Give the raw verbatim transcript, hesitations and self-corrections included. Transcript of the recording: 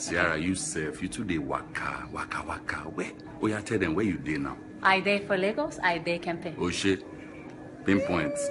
Sierra, you safe. You two dey waka, waka, waka. Where? Oh, yeah, tell them where you dey now. I dey for Lagos, I dey campaign. Oh shit. Pinpoints.